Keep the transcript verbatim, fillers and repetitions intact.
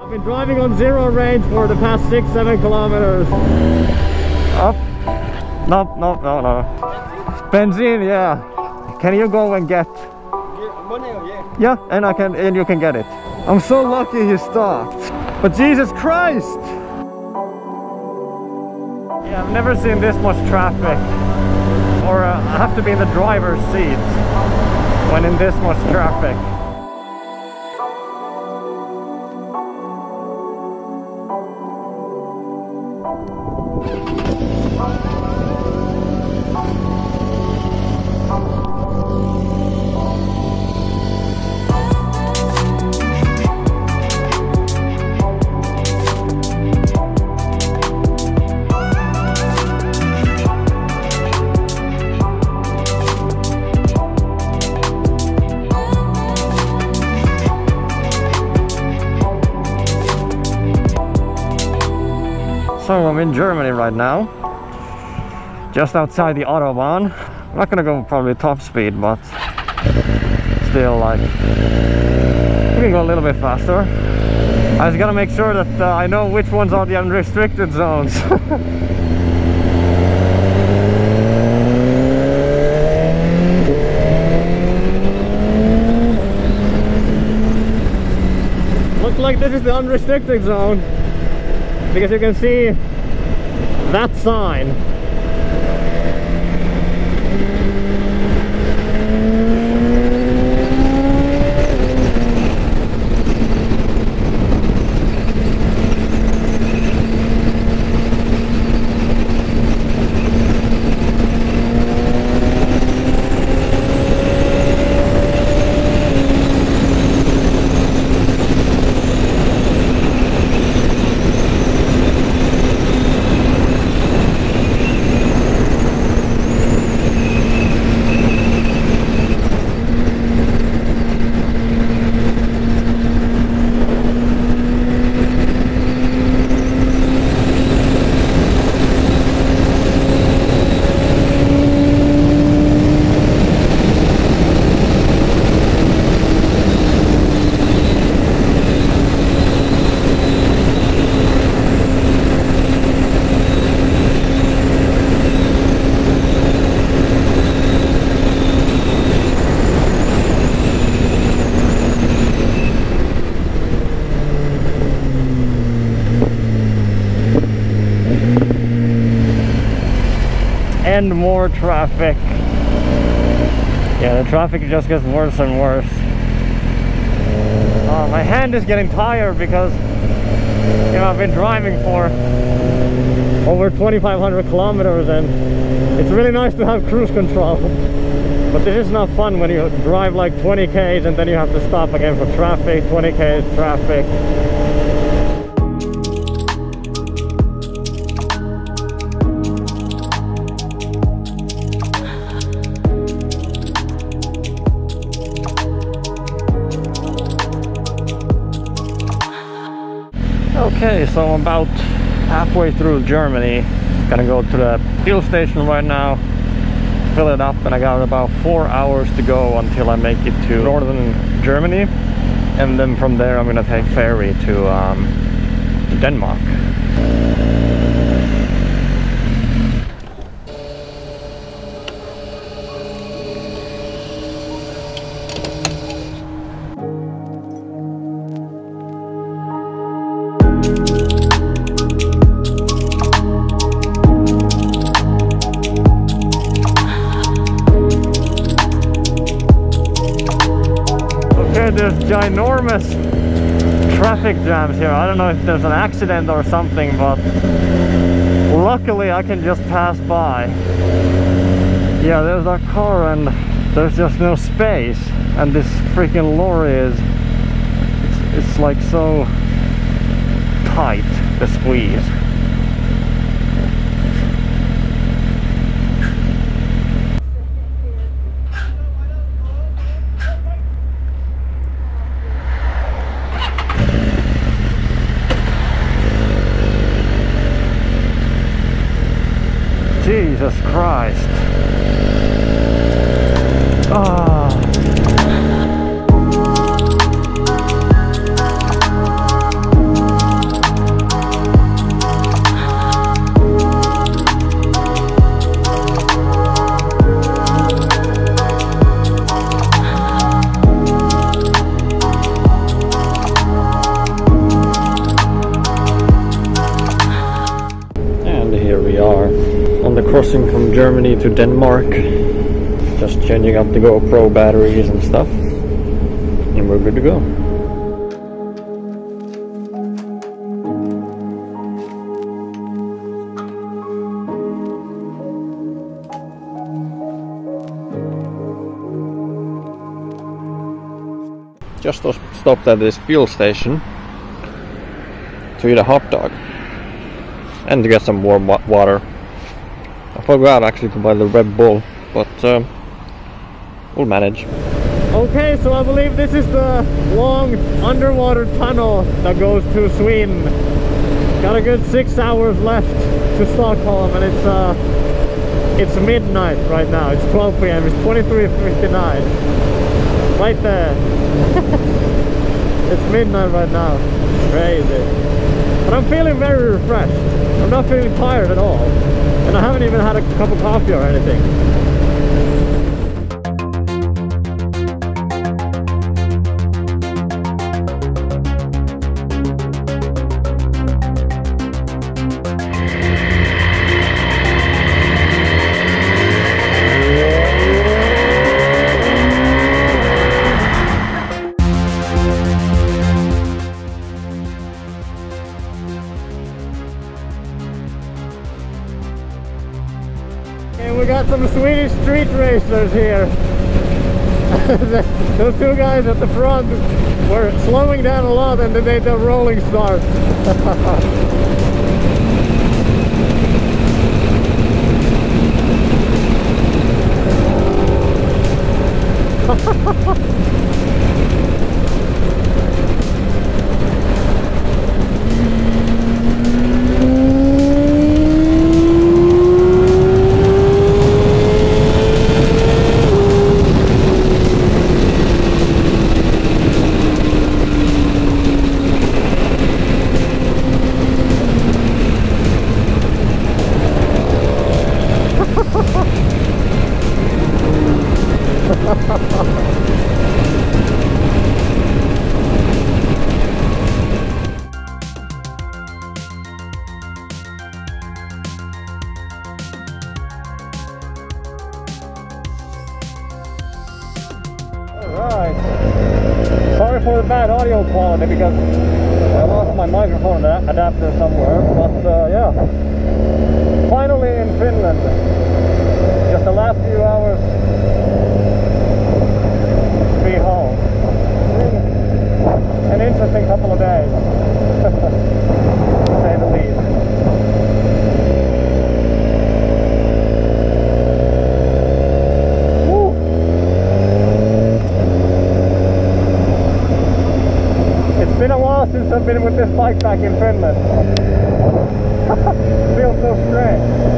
I've been driving on zero range for the past six, seven kilometers. Up? No, no, no, no. Benzene, yeah. Can you go and get? Yeah, money, yeah. Yeah, and I can, and you can get it. I'm so lucky you stopped. But Jesus Christ! Yeah, I've never seen this much traffic. Or uh, I have to be in the driver's seat when in this much traffic. So I'm in Germany right now, just outside the Autobahn. I'm not gonna go probably top speed, but still, like, we can go a little bit faster. I just gotta make sure that uh, I know which ones are the unrestricted zones. Looks like this is the unrestricted zone, because you can see that sign. And more traffic. Yeah, the traffic just gets worse and worse. Oh, my hand is getting tired because, you know, I've been driving for over twenty-five hundred kilometers, and it's really nice to have cruise control. But this is not fun when you drive like twenty Ks and then you have to stop again for traffic, twenty Ks, traffic. Okay, so I'm about halfway through Germany. Gonna go to the fuel station right now, fill it up, and I got about four hours to go until I make it to northern Germany, and then from there I'm gonna take ferry to, um, to Denmark. There's ginormous traffic jams here. I don't know if there's an accident or something, but luckily I can just pass by. Yeah, there's that car and there's just no space, and this freaking lorry is it's, it's like so tight, the squeeze. Jesus Christ. Ah. Oh. crossing from Germany to Denmark. Just changing out the GoPro batteries and stuff, and we're good to go. Just stopped at this fuel station to eat a hot dog and to get some warm wa water. I forgot actually to buy the Red Bull, but um, we'll manage. Okay, so I believe this is the long underwater tunnel that goes to Sweden. Got a good six hours left to Stockholm, and it's uh, it's midnight right now. It's twelve P M It's twenty-three fifty-nine. Right there. It's midnight right now. Crazy. But I'm feeling very refreshed. I'm not feeling tired at all. And I haven't even had a cup of coffee or anything. Some Swedish street racers here. Those two guys at the front were slowing down a lot and they made the rolling start. For the bad audio quality because I lost my microphone adapter somewhere, but uh, yeah, finally in Finland. Just the last few hours to be home. An interesting couple of days, to say the least. Since I've been with this bike back in Finland. Feels so strange.